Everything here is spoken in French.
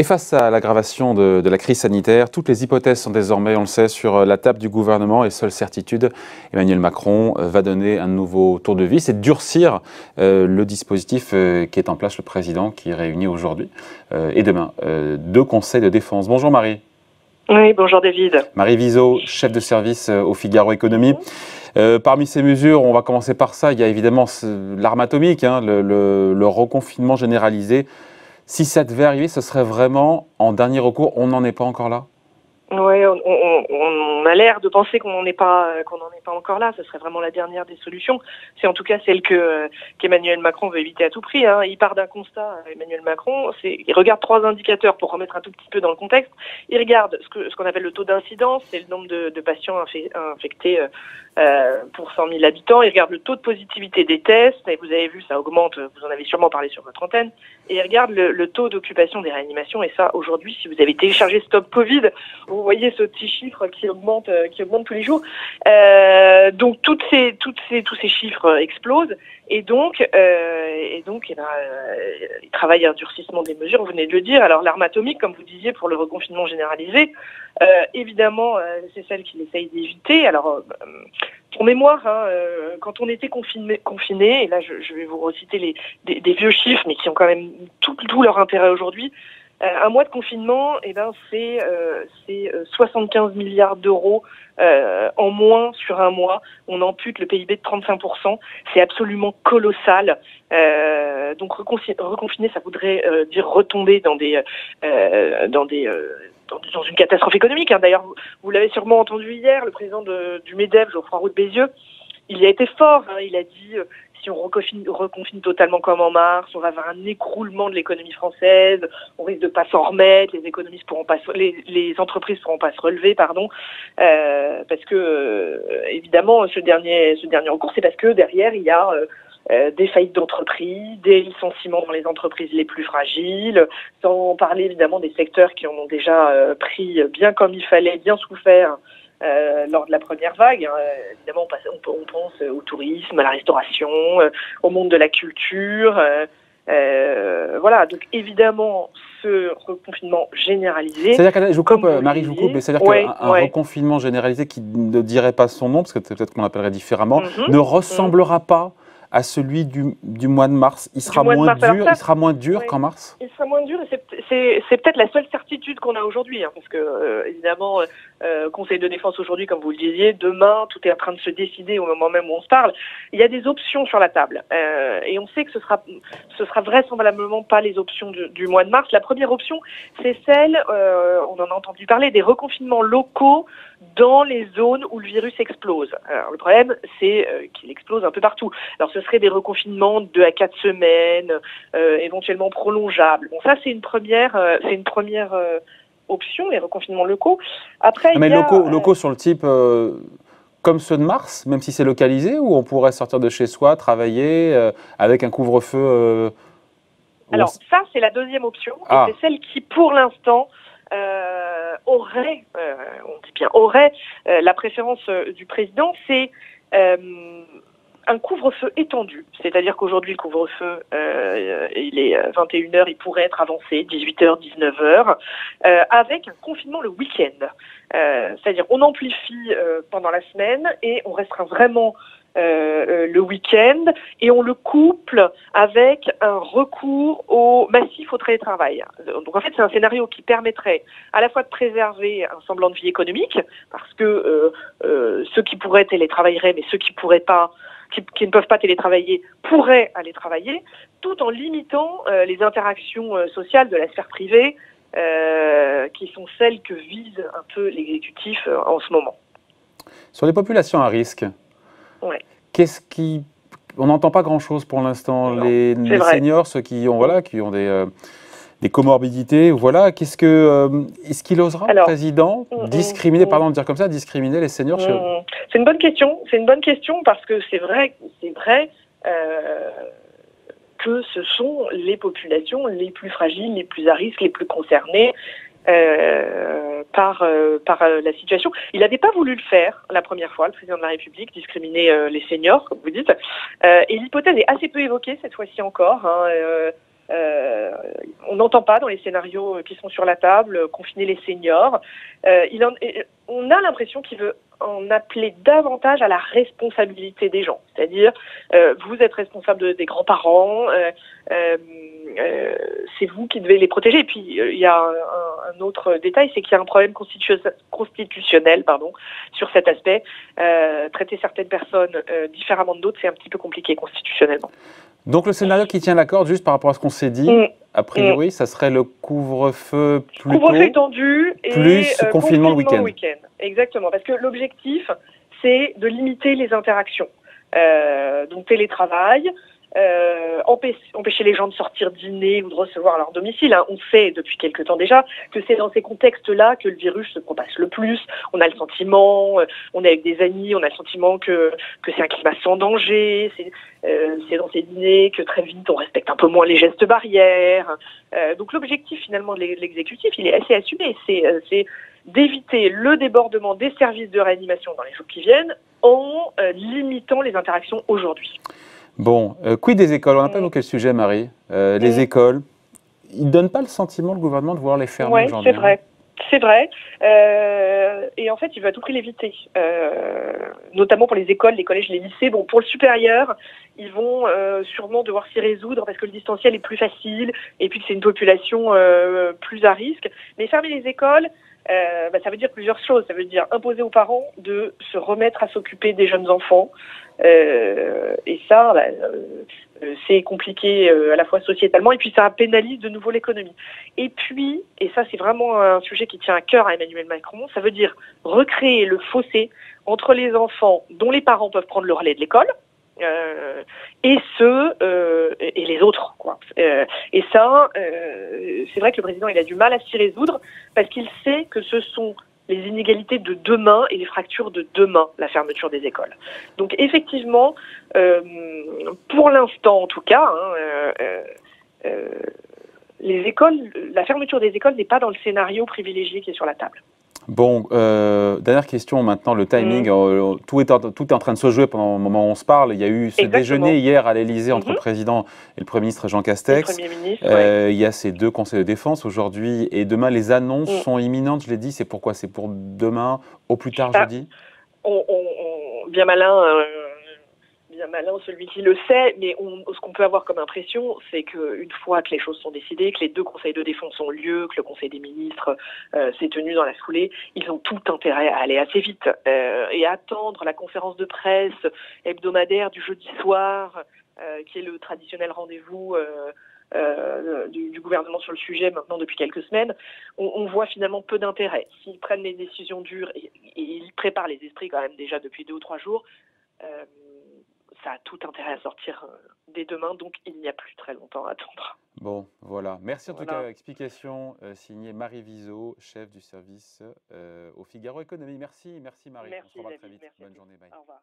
Et face à l'aggravation de la crise sanitaire, toutes les hypothèses sont désormais, on le sait, sur la table du gouvernement. Et seule certitude, Emmanuel Macron va donner un nouveau tour de vis et durcir le dispositif qui est en place, le président qui réunit aujourd'hui et demain deux conseils de défense. Bonjour Marie. Oui, bonjour David. Marie Visot, chef de service au Figaro Économie. Parmi ces mesures, on va commencer par ça, il y a évidemment l'arme atomique, hein, le reconfinement généralisé. Si ça devait arriver, ce serait vraiment en dernier recours. On n'en est pas encore là? Oui, on a l'air de penser qu'on n'en est pas encore là. Ce serait vraiment la dernière des solutions. C'est en tout cas celle qu'Emmanuel Macron veut éviter à tout prix, hein. Il part d'un constat, Emmanuel Macron, il regarde trois indicateurs pour remettre un tout petit peu dans le contexte. Il regarde ce qu'on appelle le taux d'incidence, c'est le nombre de patients infectés pour 100 000 habitants. Il regarde le taux de positivité des tests, et vous avez vu, ça augmente, vous en avez sûrement parlé sur votre antenne. Et il regarde le taux d'occupation des réanimations, et ça, aujourd'hui, si vous avez téléchargé Stop Covid, vous voyez ce petit chiffre qui augmente tous les jours. Donc tous ces chiffres explosent et donc ils travaillent à un durcissement des mesures. Vous venez de le dire. Alors l'arme atomique, comme vous disiez, pour le reconfinement généralisé, évidemment c'est celle qu'il essaye d'éviter. Alors pour mémoire, hein, quand on était confiné, et là je vais vous reciter des vieux chiffres, mais qui ont quand même tout leur intérêt aujourd'hui. Un mois de confinement, eh ben, c'est 75 milliards d'euros en moins sur un mois. On ampute le PIB de 35%. C'est absolument colossal. Donc reconfiner, ça voudrait dire retomber dans une catastrophe économique, hein. D'ailleurs, vous l'avez sûrement entendu hier, le président du Medef, Geoffroy Roux de Bézieux, il a été fort, hein. Il a dit... si on reconfine totalement comme en mars, on va avoir un écroulement de l'économie française, on risque de pas s'en remettre, les entreprises pourront pas se relever, pardon, parce que évidemment ce dernier recours, c'est parce que derrière il y a des faillites d'entreprises, des licenciements dans les entreprises les plus fragiles, sans parler évidemment des secteurs qui en ont déjà pris bien comme il fallait, bien souffert. Lors de la première vague, hein, évidemment, on pense au tourisme, à la restauration, au monde de la culture. Voilà, donc évidemment, ce reconfinement généralisé... C'est-à-dire que, Marie, je vous coupe, mais c'est-à-dire qu'un reconfinement généralisé qui ne dirait pas son nom, parce que peut-être qu'on l'appellerait différemment, ne ressemblera pas à celui du mois de mars. Il sera moins dur qu'en mars. Il sera moins dur, et c'est peut-être la seule certitude qu'on a aujourd'hui, hein, parce que évidemment, Conseil de défense aujourd'hui, comme vous le disiez, demain, tout est en train de se décider au moment même où on se parle. Il y a des options sur la table, et on sait que ce sera vraisemblablement pas les options du mois de mars. La première option, c'est celle, on en a entendu parler, des reconfinements locaux dans les zones où le virus explose. Alors, le problème, c'est qu'il explose un peu partout. Alors, ce serait des reconfinements de 2 à 4 semaines, éventuellement prolongeables. Bon, ça, c'est une première, option, les reconfinements locaux. Après, mais locaux sur le type comme ceux de mars, même si c'est localisé, où on pourrait sortir de chez soi, travailler avec un couvre-feu. Alors, ça, c'est la deuxième option. Ah. C'est celle qui, pour l'instant, aurait la préférence du président, c'est un couvre-feu étendu, c'est-à-dire qu'aujourd'hui le couvre-feu, il est 21h, il pourrait être avancé 18h, 19h, avec un confinement le week-end. C'est-à-dire on amplifie pendant la semaine et on restera vraiment le week-end, et on le couple avec un recours massif au télétravail. Donc en fait, c'est un scénario qui permettrait à la fois de préserver un semblant de vie économique, parce que ceux qui pourraient télétravailleraient, mais ceux qui ne peuvent pas télétravailler pourraient aller travailler, tout en limitant les interactions sociales de la sphère privée, qui sont celles que vise un peu l'exécutif en ce moment. Sur les populations à risque, ouais. On n'entend pas grand-chose pour l'instant. Les seniors, ceux qui ont des comorbidités, voilà. Est-ce qu'il osera, le président, discriminer les seniors chez eux? C'est une bonne question. C'est une bonne question, parce que c'est vrai. Que ce sont les populations les plus fragiles, les plus à risque, les plus concernées par la situation. Il n'avait pas voulu le faire la première fois, le président de la République, discriminer les seniors, comme vous dites. Et l'hypothèse est assez peu évoquée cette fois-ci encore, hein, On n'entend pas dans les scénarios qui sont sur la table confiner les seniors. On a l'impression qu'il veut en appeler davantage à la responsabilité des gens. C'est-à-dire, vous êtes responsable des grands-parents, c'est vous qui devez les protéger. Et puis, il y a un autre détail, c'est qu'il y a un problème constitutionnel, sur cet aspect. Traiter certaines personnes différemment de d'autres, c'est un petit peu compliqué constitutionnellement. Donc, le scénario qui tient la corde, juste par rapport à ce qu'on s'est dit, a priori, ça serait le couvre-feu plus étendu et plus confinement le week-end. Exactement, parce que l'objectif, c'est de limiter les interactions. Donc, télétravail, empêcher les gens de sortir dîner ou de recevoir à leur domicile. On sait depuis quelque temps déjà que c'est dans ces contextes-là que le virus se propage le plus. On a le sentiment, on est avec des amis, on a le sentiment que c'est un climat sans danger. C'est dans ces dîners que très vite on respecte un peu moins les gestes barrières. Donc l'objectif finalement de l'exécutif, il est assez assumé. C'est d'éviter le débordement des services de réanimation dans les jours qui viennent en limitant les interactions aujourd'hui. Bon, quid des écoles? On n'a pas évoqué le sujet, Marie. Les écoles, il ne donne pas le sentiment, le gouvernement, de vouloir les fermer aujourd'hui. Oui, c'est vrai. C'est vrai. Et en fait, il veut à tout prix l'éviter. Notamment pour les écoles, les collèges, les lycées. Bon, pour le supérieur, ils vont sûrement devoir s'y résoudre parce que le distanciel est plus facile et puis que c'est une population plus à risque. Mais fermer les écoles, ça veut dire plusieurs choses. Ça veut dire imposer aux parents de se remettre à s'occuper des jeunes enfants. Et ça, c'est compliqué à la fois sociétalement et puis ça pénalise de nouveau l'économie. Et puis, et ça c'est vraiment un sujet qui tient à cœur à Emmanuel Macron, ça veut dire recréer le fossé entre les enfants dont les parents peuvent prendre le relais de l'école et les autres, quoi. Et ça, c'est vrai que le président il a du mal à s'y résoudre parce qu'il sait que ce sont les inégalités de demain et les fractures de demain, la fermeture des écoles. Donc effectivement, pour l'instant en tout cas, les écoles, la fermeture des écoles n'est pas dans le scénario privilégié qui est sur la table. Bon, dernière question maintenant, le timing, tout est en train de se jouer pendant le moment où on se parle. Il y a eu ce déjeuner hier à l'Elysée entre le président et le Premier ministre Jean Castex. Il y a ces deux conseils de défense aujourd'hui et demain. Les annonces sont imminentes, je l'ai dit, c'est pourquoi? C'est pour demain, au plus tard jeudi. Bien malin, celui-ci le sait, mais ce qu'on peut avoir comme impression, c'est qu'une fois que les choses sont décidées, que les deux conseils de défense ont lieu, que le Conseil des ministres s'est tenu dans la foulée, ils ont tout intérêt à aller assez vite et à attendre la conférence de presse hebdomadaire du jeudi soir, qui est le traditionnel rendez-vous du gouvernement sur le sujet maintenant depuis quelques semaines. On voit finalement peu d'intérêt. S'ils prennent les décisions dures, et ils préparent les esprits quand même déjà depuis 2 ou 3 jours, ça a tout intérêt à sortir dès demain, donc il n'y a plus très longtemps à attendre. Bon, voilà. Merci en tout cas. Explication signée Marie Visot, chef du service au Figaro Économie. Merci Marie. Merci, on se revoit très vite. Bonne journée. Bye. Au revoir.